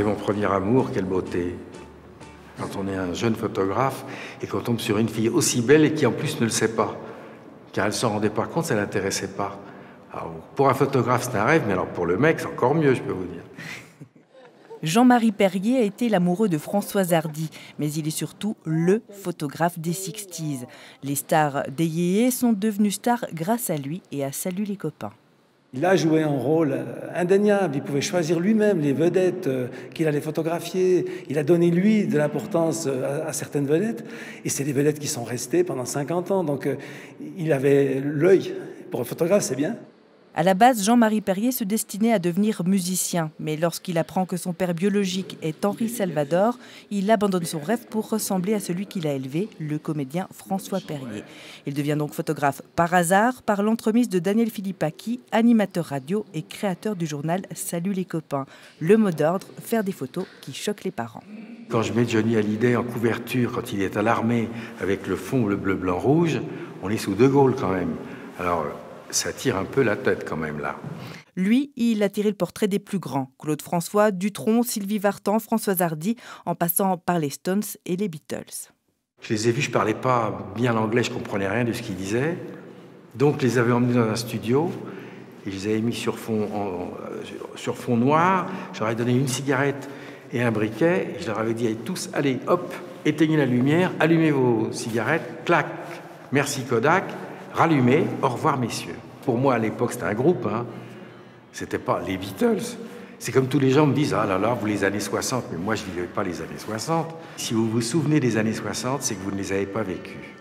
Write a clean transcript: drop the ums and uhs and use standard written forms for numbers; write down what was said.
C'était mon premier amour, quelle beauté. Quand on est un jeune photographe et qu'on tombe sur une fille aussi belle et qui en plus ne le sait pas, car elle ne s'en rendait pas compte, ça ne l'intéressait pas. Alors, pour un photographe, c'est un rêve, mais alors pour le mec, c'est encore mieux, je peux vous dire. Jean-Marie Périer a été l'amoureux de Françoise Hardy, mais il est surtout le photographe des 60s. Les stars des Yé-yé sont devenues stars grâce à lui et à Salut les Copains. Il a joué un rôle indéniable, il pouvait choisir lui-même les vedettes qu'il allait photographier, il a donné lui de l'importance à certaines vedettes, et c'est des vedettes qui sont restées pendant 50 ans, donc il avait l'œil. Pour un photographe, c'est bien. À la base, Jean-Marie Périer se destinait à devenir musicien, mais lorsqu'il apprend que son père biologique est Henri Salvador, il abandonne son rêve pour ressembler à celui qu'il a élevé, le comédien François Perrier. Il devient donc photographe par hasard, par l'entremise de Daniel Philippacchi, animateur radio et créateur du journal Salut les Copains. Le mot d'ordre, faire des photos qui choquent les parents. Quand je mets Johnny Hallyday en couverture, quand il est à l'armée, avec le fond le bleu, blanc, rouge, on est sous De Gaulle quand même. Alors, ça tire un peu la tête quand même, là. Lui, il a tiré le portrait des plus grands. Claude-François, Dutronc, Sylvie Vartan, Françoise Hardy, en passant par les Stones et les Beatles. Je les ai vus, je ne parlais pas bien l'anglais, je ne comprenais rien de ce qu'ils disaient. Donc, je les avais emmenés dans un studio. Et je les avais mis sur fond noir. Je leur avais donné une cigarette et un briquet. Et je leur avais dit, allez tous, allez, hop, éteignez la lumière, allumez vos cigarettes, clac, merci Kodak. Rallumé, au revoir messieurs. Pour moi à l'époque c'était un groupe, hein. C'était pas les Beatles. C'est comme tous les gens me disent, ah là là, vous les années 60, mais moi je ne vivais pas les années 60. Si vous vous souvenez des années 60, c'est que vous ne les avez pas vécues.